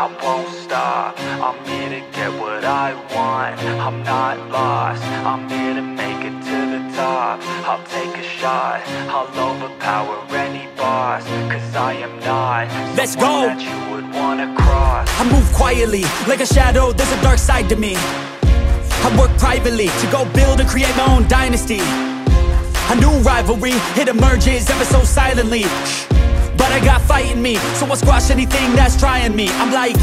I won't stop. I'm here to get what I want. I'm not lost. I'm here to make it to the top. I'll take a shot. I'll overpower any boss. Cause I am not Let's go. That you would wanna cross. I move quietly, like a shadow, there's a dark side to me. I work privately, to go build and create my own dynasty. A new rivalry, it emerges ever so silently. But I got fight in me, so I'll squash anything that's trying me. I'm like,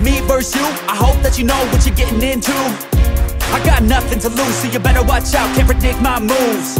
me versus you, I hope that you know what you're getting into. I got nothing to lose, so you better watch out, can't predict my moves.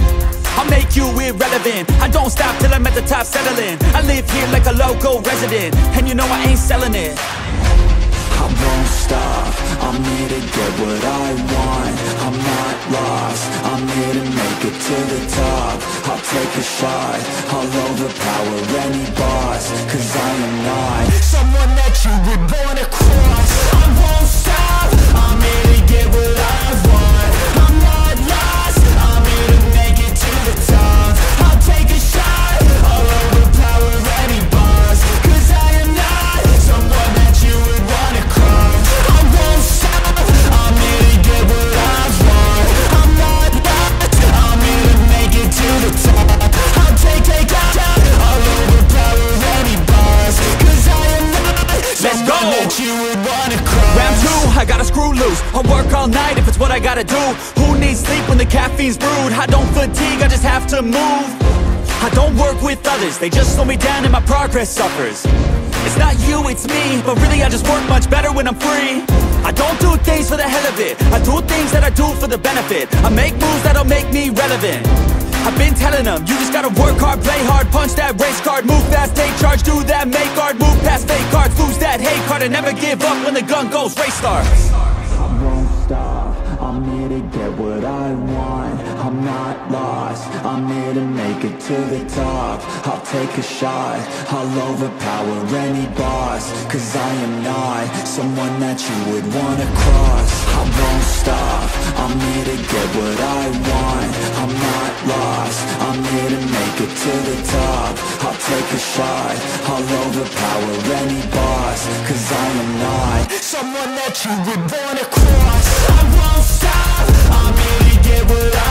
I'll make you irrelevant, I don't stop till I'm at the top settling. I live here like a local resident, and you know I ain't selling it. I won't stop, I'm here to get what I want. I'm not lost, I'm here to make it to the top. I'll take a shot, I'll overpower any boss. Cause I am not someone that you were born to cross. I won't stop, I'm here to get what I want. I'm not lost, I'm here to make it to the top. I'll take a shot, I'll overpower any boss. Cause I am not someone that you were born to cross. I gotta screw loose, I'll work all night if it's what I gotta do. Who needs sleep when the caffeine's brewed? I don't fatigue, I just have to move. I don't work with others, they just slow me down and my progress suffers. It's not you, it's me, but really I just work much better when I'm free. I don't do things for the hell of it, I do things that I do for the benefit. I make moves that'll make me relevant. I've been telling them, you just gotta work hard, play hard, punch that race card, move fast, take charge, do that, make art, move past fake cards, lose that hate card, and never give up when the gun goes, race start. I won't stop, I'm here to get what I want. I'm not lost, I'm here to make it to the top. I'll take a shot, I'll overpower any boss. Cause I am not someone that you would wanna cross. I won't stop, I'm here to get what I want. I'm not lost, I'm here to make it to the top. I'll take a shot, I'll overpower any boss. Cause I am not someone that you would wanna cross. I won't stop, I'm here to get what I want.